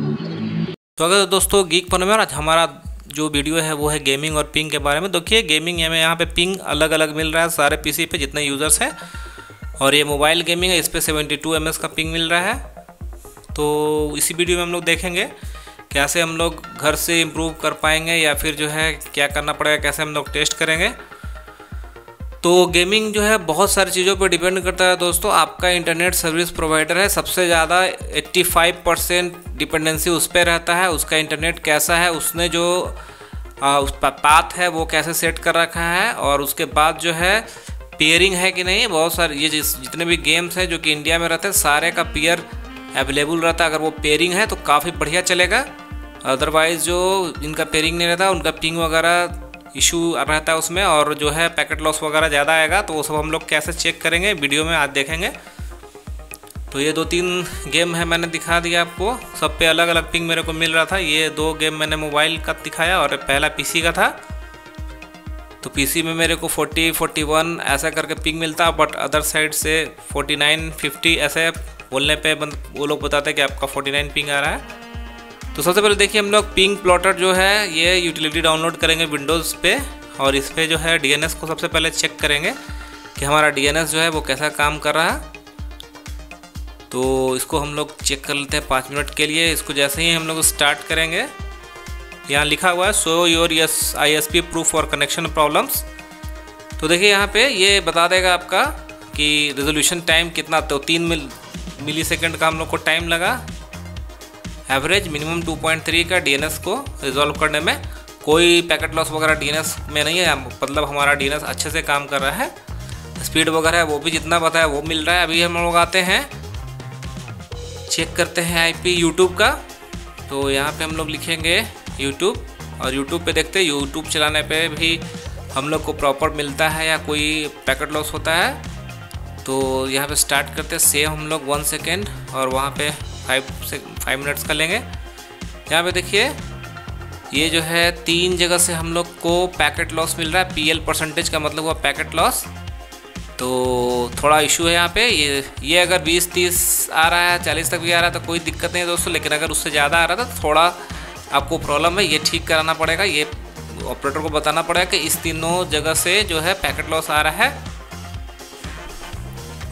तो अगर दोस्तों गीक पर में आज हमारा जो वीडियो है वो है गेमिंग और पिंग के बारे में। देखिए गेमिंग हमें यहाँ पे पिंग अलग अलग मिल रहा है सारे पीसी पे जितने यूज़र्स हैं, और ये मोबाइल गेमिंग है इस पर 72 ms का पिंग मिल रहा है। तो इसी वीडियो में हम लोग देखेंगे कैसे हम लोग घर से इम्प्रूव कर पाएंगे या फिर जो है क्या करना पड़ेगा, कैसे हम लोग टेस्ट करेंगे। तो गेमिंग जो है बहुत सारी चीज़ों पर डिपेंड करता है दोस्तों। आपका इंटरनेट सर्विस प्रोवाइडर है, सबसे ज़्यादा 85% डिपेंडेंसी उस पर रहता है। उसका इंटरनेट कैसा है, उसने जो उसका पाथ है वो कैसे सेट कर रखा है, और उसके बाद जो है पेयरिंग है कि नहीं। बहुत सारे ये जितने भी गेम्स हैं जो कि इंडिया में रहते हैं सारे का पेयर अवेलेबल रहता है। अगर वो पेयरिंग है तो काफ़ी बढ़िया चलेगा, अदरवाइज़ जो इनका पेयरिंग नहीं रहता उनका पिंग वगैरह इशू रहता है उसमें, और जो है पैकेट लॉस वगैरह ज़्यादा आएगा। तो वो सब हम लोग कैसे चेक करेंगे वीडियो में आज देखेंगे। तो ये 2-3 गेम है मैंने दिखा दिया आपको, सब पे अलग अलग पिंग मेरे को मिल रहा था। ये 2 गेम मैंने मोबाइल का दिखाया और पहला पीसी का था। तो पीसी में मेरे को 40, 41 ऐसा करके पिंग मिलता, बट अदर साइड से 49, 50 ऐसे बोलने पर वो लोग बताते कि आपका 49 पिंग आ रहा है। तो सबसे पहले देखिए हम लोग पिंग प्लॉटर जो है ये यूटिलिटी डाउनलोड करेंगे विंडोज़ पे, और इस पर जो है डीएनएस को सबसे पहले चेक करेंगे कि हमारा डीएनएस जो है वो कैसा काम कर रहा है। तो इसको हम लोग चेक कर लेते हैं 5 मिनट के लिए। इसको जैसे ही हम लोग स्टार्ट करेंगे, यहाँ लिखा हुआ है शो योर ISP प्रूफ और कनेक्शन प्रॉब्लम्स। तो देखिए यहाँ पर ये बता देगा आपका कि रेजोल्यूशन टाइम कितना। तो 3 मिलीसेकेंड का हम लोग को टाइम लगा एवरेज, मिनिमम 2.3 का DNS को रिजॉल्व करने में। कोई पैकेट लॉस वगैरह DNS में नहीं है, मतलब हमारा DNS अच्छे से काम कर रहा है। स्पीड वगैरह वो भी जितना बताया वो मिल रहा है। अभी हम लोग आते हैं चेक करते हैं IP YouTube का। तो यहाँ पे हम लोग लिखेंगे YouTube, और YouTube पे देखते हैं YouTube चलाने पे भी हम लोग को प्रॉपर मिलता है या कोई पैकेट लॉस होता है। तो यहाँ पर स्टार्ट करते हैं, सेव हम लोग 1 सेकेंड और वहाँ पर 5 मिनट्स का लेंगे। यहाँ पे देखिए ये जो है 3 जगह से हम लोग को पैकेट लॉस मिल रहा है। PL% का मतलब हुआ पैकेट लॉस। तो थोड़ा इशू है यहाँ पे। ये अगर 20-30 आ रहा है, 40 तक भी आ रहा है तो कोई दिक्कत नहीं है दोस्तों, लेकिन अगर उससे ज़्यादा आ रहा था तो थोड़ा आपको प्रॉब्लम है। ये ठीक कराना पड़ेगा, ये ऑपरेटर को बताना पड़ेगा कि इस तीनों जगह से जो है पैकेट लॉस आ रहा है।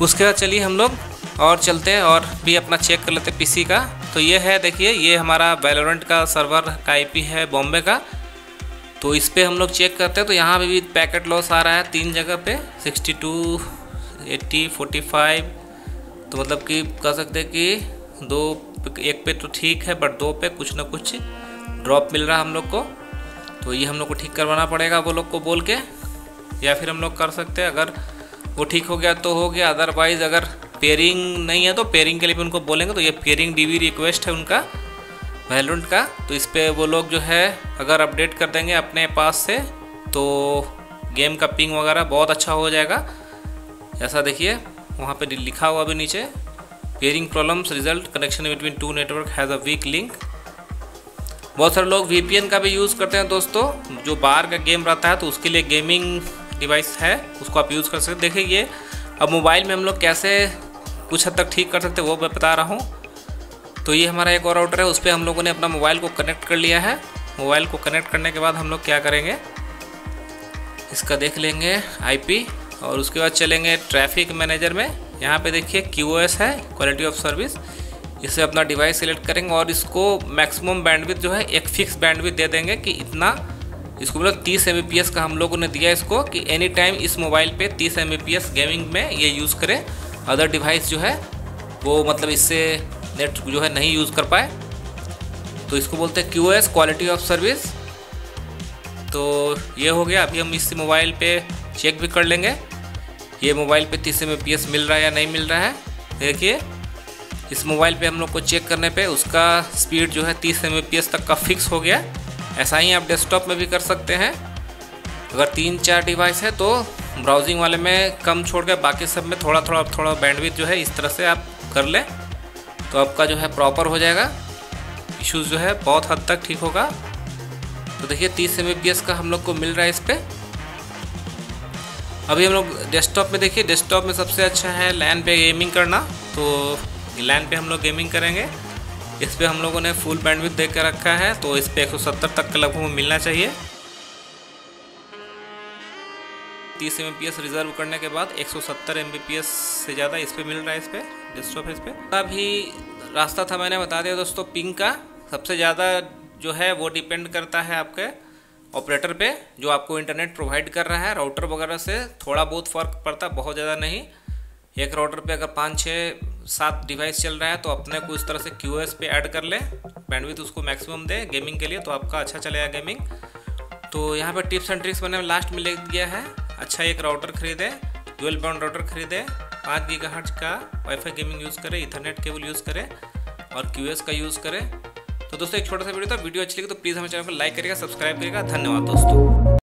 उसके बाद चलिए हम लोग और चलते हैं और भी अपना चेक कर लेते हैं पीसी का। तो ये है देखिए, ये हमारा वैलोरेंट का सर्वर का IP है बॉम्बे का। तो इस पर हम लोग चेक करते हैं। तो यहाँ भी पैकेट लॉस आ रहा है 3 जगह पे, 62, 80, 45। तो मतलब कि कह सकते हैं कि 1 पे तो ठीक है, बट 2 पे कुछ ना कुछ ड्रॉप मिल रहा है हम लोग को। तो ये हम लोग को ठीक करवाना पड़ेगा वो लोग को बोल के, या फिर हम लोग कर सकते हैं अगर वो ठीक हो गया तो हो गया। अदरवाइज़ अगर पेयरिंग नहीं है तो पेयरिंग के लिए भी उनको बोलेंगे। तो ये पेयरिंग DB रिक्वेस्ट है उनका वैलोरेंट का। तो इस पर वो लोग जो है अगर अपडेट कर देंगे अपने पास से तो गेम का पिंग वगैरह बहुत अच्छा हो जाएगा। ऐसा देखिए वहाँ पे लिखा हुआ भी नीचे, pairing problems result connection between 2 network has a weak link. बहुत सारे लोग VPN का भी यूज़ करते हैं दोस्तों, जो बाहर का गेम रहता है तो उसके लिए गेमिंग डिवाइस है उसको आप यूज़ कर सकते। देखिए ये अब मोबाइल में हम लोग कैसे कुछ हद तक ठीक कर सकते हैं वो मैं बता रहा हूँ। तो ये हमारा एक और राउटर है, उस पर हम लोगों ने अपना मोबाइल को कनेक्ट कर लिया है। मोबाइल को कनेक्ट करने के बाद हम लोग क्या करेंगे इसका देख लेंगे IP, और उसके बाद चलेंगे ट्रैफिक मैनेजर में। यहाँ पे देखिए QoS है क्वालिटी ऑफ सर्विस, इससे अपना डिवाइस सेलेक्ट करेंगे और इसको मैक्सिमम बैंडविड्थ जो है एक फिक्स बैंडविड्थ दे देंगे कि इतना इसको मतलब 30 mbps का हम लोगों ने दिया इसको कि एनी टाइम इस मोबाइल पे 30 mbps गेमिंग में ये यूज़ करें। अदर डिवाइस जो है वो मतलब इससे नेट जो है नहीं यूज़ कर पाए। तो इसको बोलते हैं QoS क्वालिटी ऑफ सर्विस। तो ये हो गया। अभी हम इस मोबाइल पे चेक भी कर लेंगे ये मोबाइल पे 30 mbps मिल रहा है या नहीं मिल रहा है। देखिए इस मोबाइल पे हम लोग को चेक करने पे उसका स्पीड जो है 30 mbps तक का फिक्स हो गया। ऐसा ही आप डेस्कटॉप में भी कर सकते हैं। अगर 3-4 डिवाइस है तो ब्राउजिंग वाले में कम छोड़ के बाकी सब में थोड़ा बैंडविड्थ जो है इस तरह से आप कर लें तो आपका जो है प्रॉपर हो जाएगा, इश्यूज़ जो है बहुत हद तक ठीक होगा। तो देखिए 30 mbps का हम लोग को मिल रहा है इस पर। अभी हम लोग डेस्कटॉप में देखिए, डेस्कटॉप में सबसे अच्छा है LAN पे गेमिंग करना। तो LAN पे हम लोग गेमिंग करेंगे इस पर हम लोगों ने फुल बैंडविड्थ दे के रखा है, तो इस पर 170 तक के लगभग मिलना चाहिए। 30 Mbps रिजर्व करने के बाद 170 Mbps से ज़्यादा इस पर मिल रहा है। इस पर डेस्कटॉप इस पर अभी रास्ता था, मैंने बता दिया दोस्तों। पिंग का सबसे ज़्यादा जो है वो डिपेंड करता है आपके ऑपरेटर पे, जो आपको इंटरनेट प्रोवाइड कर रहा है। राउटर वगैरह से थोड़ा बहुत फ़र्क पड़ता, बहुत ज़्यादा नहीं। एक राउटर पे अगर 5, 6, 7 डिवाइस चल रहा है तो अपने को इस तरह से QoS पे ऐड कर ले, बैंडविड्थ उसको मैक्सिमम दे गेमिंग के लिए, तो आपका अच्छा चलेगा गेमिंग। तो यहाँ पे टिप्स एंड ट्रिक्स मैंने लास्ट में लिख दिया है। अच्छा एक राउटर खरीदें, ड्यूल बैंड राउटर खरीदें, 5 GHz का वाईफाई गेमिंग यूज़ करें, ईथरनेट केबल यूज़ करें और QoS का यूज़ करें। तो दोस्तों एक छोटा सा वीडियो था, वीडियो अच्छी लगी तो प्लीज़ हमारे चैनल को लाइक करिएगा, सब्सक्राइब करिएगा। धन्यवाद दोस्तों।